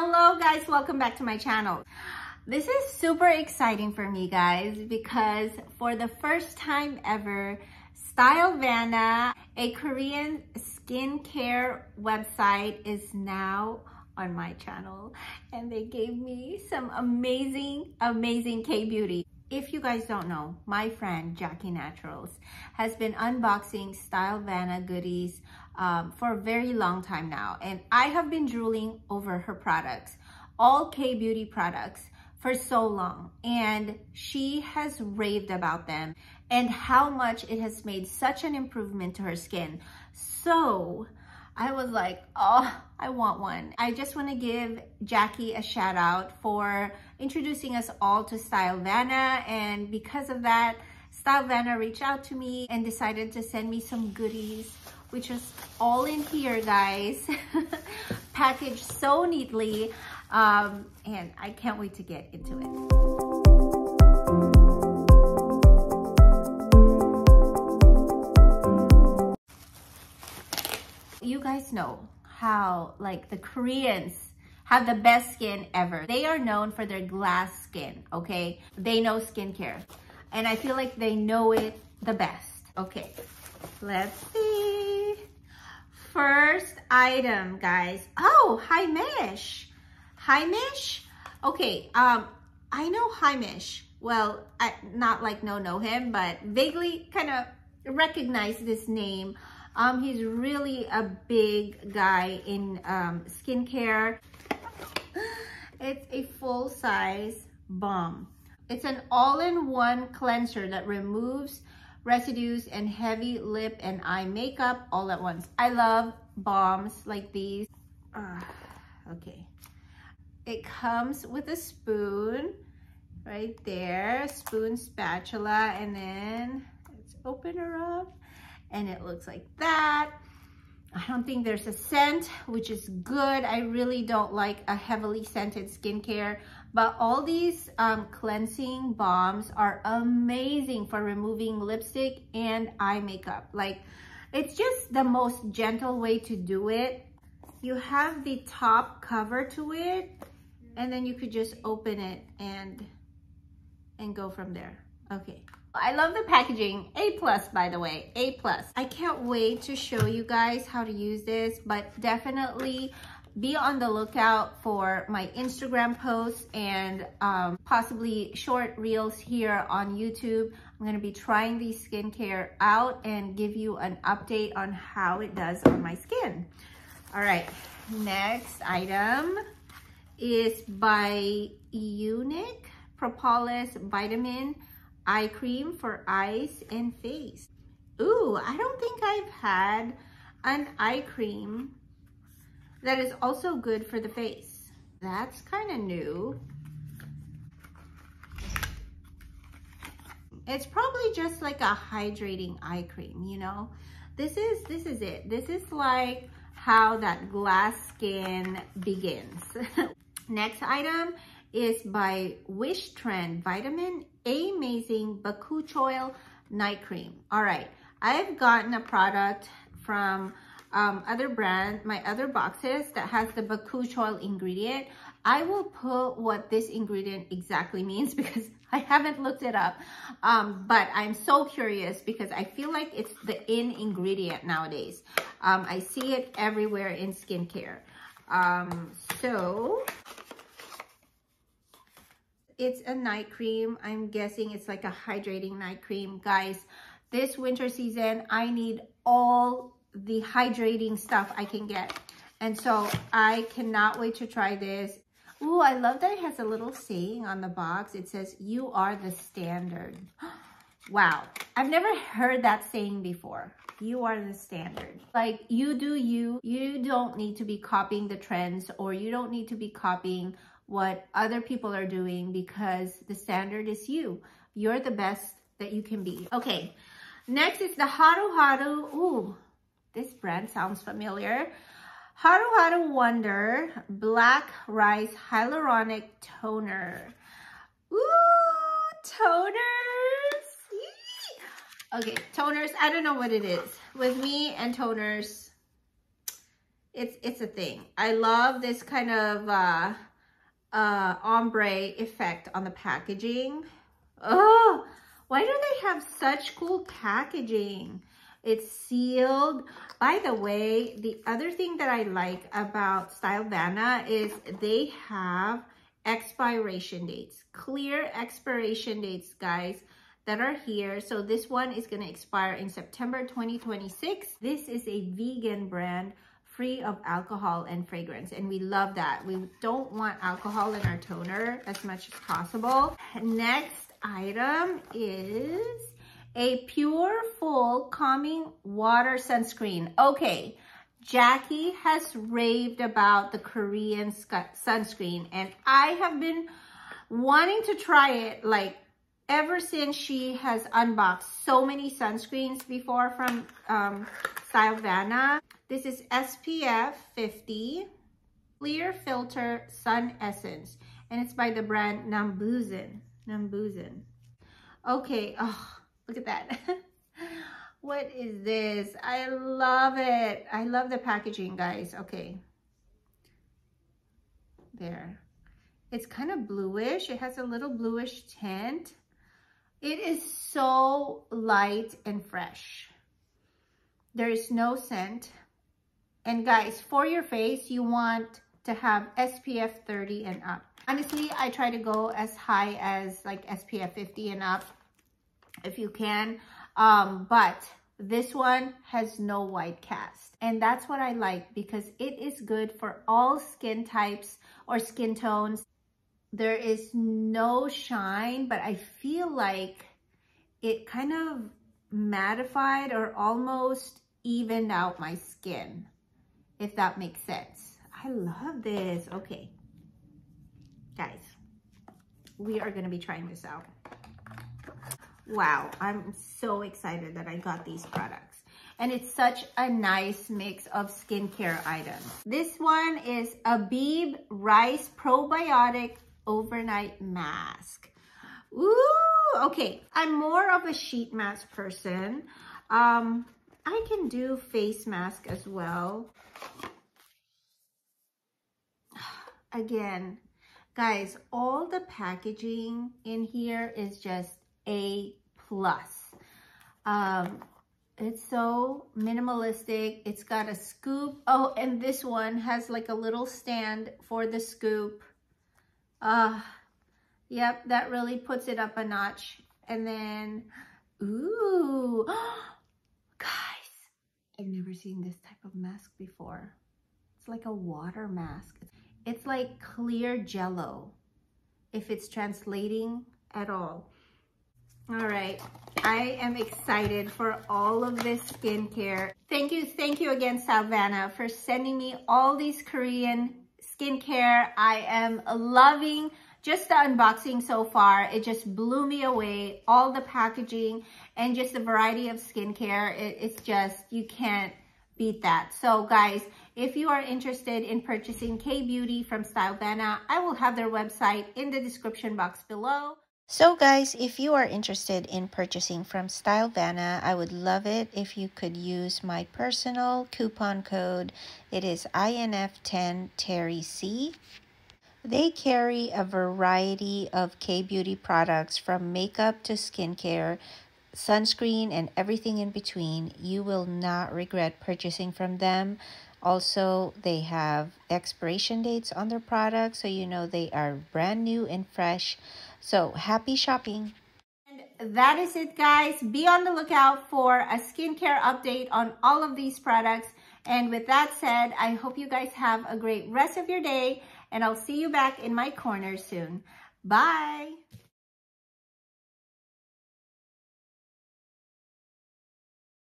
Hello guys, welcome back to my channel. This is super exciting for me guys, because for the first time ever, Stylevana, a Korean skincare website, is now on my channel, and they gave me some amazing K-beauty. If you guys don't know, my friend Jackie Naturals has been unboxing Stylevana goodies for a very long time now, and I have been drooling over her products, all K-beauty products, for so long, and she has raved about them and how much it has made such an improvement to her skin. So I was like, oh, I want one. I just want to give Jackie a shout out for introducing us all to Stylevana, and because of that, Stylevana reached out to me and decided to send me some goodies, which is all in here guys, packaged so neatly, and I can't wait to get into it. You guys know how like the Koreans have the best skin ever. They are known for their glass skin, okay? They know skincare, and I feel like they know it the best. Okay, let's see. First item, guys. Oh, Heimish. Heimish? Okay, I know Heimish. Well, I not like know him, but vaguely kind of recognize this name. He's really a big guy in skincare. It's a full-size bomb. It's an all-in-one cleanser that removes residues and heavy lip and eye makeup all at once. I love bombs like these. Okay. It comes with a spoon right there, spoon, spatula, and then let's open her up. And it looks like that. I don't think there's a scent, which is good. I really don't like a heavily scented skincare, but all these cleansing balms are amazing for removing lipstick and eye makeup. Like, it's just the most gentle way to do it. You have the top cover to it, and then you could just open it and go from there. Okay. I love the packaging. A+, by the way, A+. I can't wait to show you guys how to use this, but definitely be on the lookout for my Instagram posts and possibly short reels here on YouTube. I'm gonna be trying these skincare out and give you an update on how it does on my skin. All right, next item is by Eunyul Propolis Vitamin Eye cream for eyes and face. Ooh, I don't think I've had an eye cream that is also good for the face. That's kind of new. It's probably just like a hydrating eye cream, you know? This is it. This is like how that glass skin begins. Next item is by Wish Trend Vitamin Amazing Bakuchoil Night Cream. All right, I've gotten a product from other brand, my other boxes, that has the Bakuchoil ingredient. I will put what this ingredient exactly means because I haven't looked it up, but I'm so curious because I feel like it's the in ingredient nowadays. I see it everywhere in skincare. So it's a night cream. I'm guessing it's like a hydrating night cream. Guys, this winter season, I need all the hydrating stuff I can get. And so I cannot wait to try this. Ooh, I love that it has a little saying on the box. It says, "You are the standard." Wow, I've never heard that saying before. You are the standard. Like, you do you. You don't need to be copying the trends, or you don't need to be copying what other people are doing, because the standard is you. You're the best that you can be. Okay, next is the Haru Haru. Ooh, this brand sounds familiar. Haru Haru Wonder Black Rice Hyaluronic Toner. Ooh, toners. Yee! Okay, toners, I don't know what it is. With me and toners, it's a thing. I love this kind of ombre effect on the packaging. Oh, why do they have such cool packaging? It's sealed. By the way, the other thing that I like about Stylevana is they have expiration dates, clear expiration dates, guys, that are here. So this one is going to expire in September 2026. This is a vegan brand, free of alcohol and fragrance, and we love that. We don't want alcohol in our toner as much as possible. Next item is a Pure Full Calming Water Sunscreen. Okay, Jackie has raved about the Korean sunscreen, and I have been wanting to try it like ever since she has unboxed so many sunscreens before from Stylevana. This is SPF 50 Clear Filter Sun Essence, and it's by the brand Nambuzin. Okay, oh, look at that. What is this? I love it. I love the packaging, guys. Okay. There. It's kind of bluish. It has a little bluish tint. It is so light and fresh. There is no scent. And guys, for your face, you want to have SPF 30 and up. Honestly, I try to go as high as like SPF 50 and up if you can. But this one has no white cast, and that's what I like because it is good for all skin types or skin tones. There is no shine, but I feel like it kind of mattified or almost evened out my skin, if that makes sense. I love this. Okay, guys, we are going to be trying this out. Wow, I'm so excited that I got these products. And it's such a nice mix of skincare items. This one is Abib Rice Probiotic Overnight Mask. Ooh, okay. I'm more of a sheet mask person. I can do face mask as well. Again, guys, all the packaging in here is just A+. It's so minimalistic. It's got a scoop. Oh, and this one has like a little stand for the scoop. Yep, that really puts it up a notch. And then, ooh, guys, I've never seen this type of mask before. It's like a water mask. It's like clear jello, if it's translating at all. All right, I am excited for all of this skincare. Thank you again, Stylevana, for sending me all these Korean skincare. I am loving just the unboxing so far. It just blew me away. All the packaging and just the variety of skincare. It's just, you can't beat that. So guys, if you are interested in purchasing K-Beauty from Stylevana, I will have their website in the description box below. So guys, if you are interested in purchasing from Stylevana, I would love it if you could use my personal coupon code. It is INF10TereC. They carry a variety of K-Beauty products from makeup to skincare, sunscreen, and everything in between. You will not regret purchasing from them. Also, they have expiration dates on their products, so you know they are brand new and fresh. So happy shopping. And that is it, guys. Be on the lookout for a skincare update on all of these products. And with that said, I hope you guys have a great rest of your day, and I'll see you back in my corner soon. Bye.